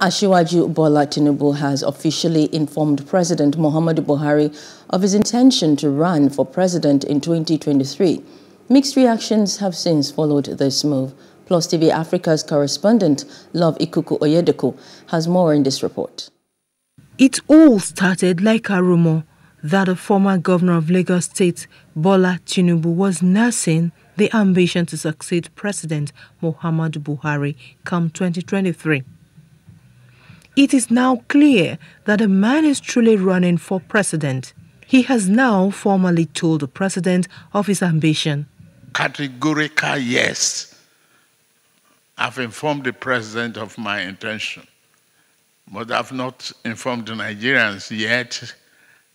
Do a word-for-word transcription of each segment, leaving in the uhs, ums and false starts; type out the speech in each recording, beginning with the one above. Ashiwaju Bola Tinubu has officially informed President Muhammadu Buhari of his intention to run for president in twenty twenty-three. Mixed reactions have since followed this move. Plus T V Africa's correspondent, Love Ikuku Oyedeko, has more in this report. It all started like a rumor that the former governor of Lagos State, Bola Tinubu, was nursing the ambition to succeed President Muhammadu Buhari come twenty twenty-three. It is now clear that the man is truly running for president. He has now formally told the president of his ambition. Categorical yes. I've informed the president of my intention, but I've not informed the Nigerians yet.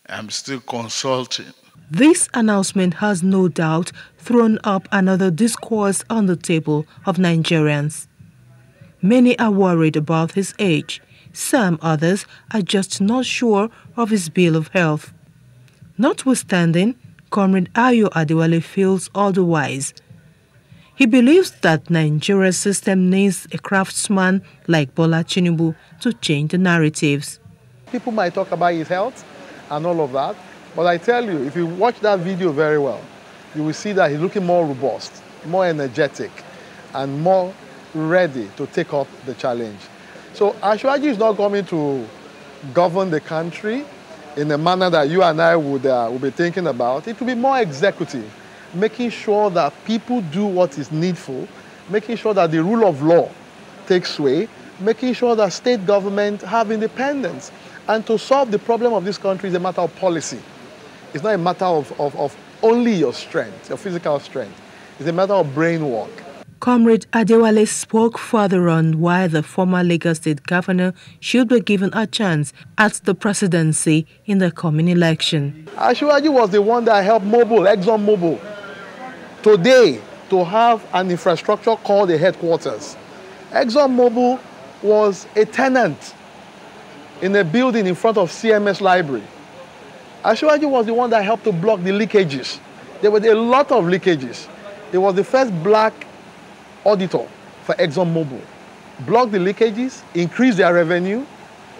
I'm still consulting. This announcement has no doubt thrown up another discourse on the table of Nigerians. Many are worried about his age. Some others are just not sure of his bill of health. Notwithstanding, Comrade Ayo Adewale feels otherwise. He believes that Nigeria's system needs a craftsman like Bola Tinubu to change the narratives. People might talk about his health and all of that, but I tell you, if you watch that video very well, you will see that he's looking more robust, more energetic, and more ready to take up the challenge. So Ashiwaju is not coming to govern the country in a manner that you and I would, uh, would be thinking about. It will be more executive, making sure that people do what is needful, making sure that the rule of law takes sway, making sure that state government have independence. And to solve the problem of this country is a matter of policy. It's not a matter of, of, of only your strength, your physical strength. It's a matter of brain work. Comrade Adewale spoke further on why the former Lagos State governor should be given a chance at the presidency in the coming election. Ashiwaju was the one that helped Mobil, ExxonMobil, today to have an infrastructure called the headquarters. ExxonMobil was a tenant in a building in front of C M S Library. Ashiwaju was the one that helped to block the leakages. There were a lot of leakages. It was the first black auditor for ExxonMobil, blocked the leakages, increased their revenue,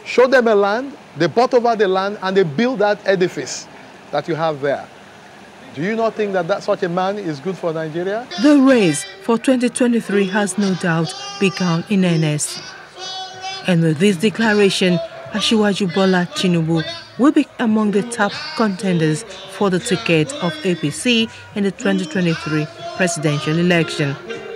showed them a land, they bought over the land, and they built that edifice that you have there. Do you not think that, that such a man is good for Nigeria? The race for twenty twenty-three has no doubt begun in earnest. And with this declaration, Ashiwaju Bola Tinubu will be among the top contenders for the ticket of A P C in the twenty twenty-three presidential election.